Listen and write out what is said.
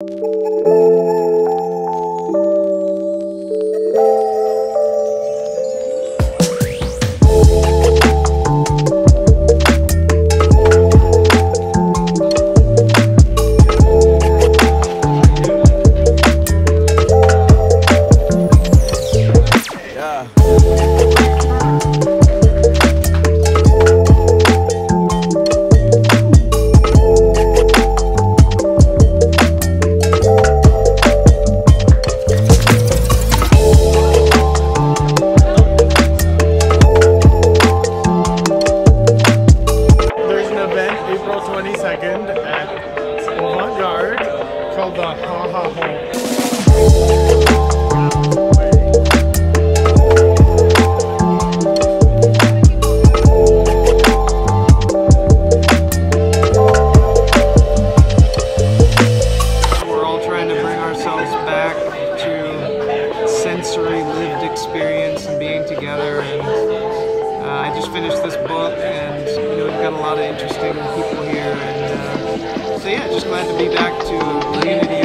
April 22nd at Montgarde called the Ha Ha Home. Finished this book, and we've got a lot of interesting people here, and so yeah, just glad to be back to community.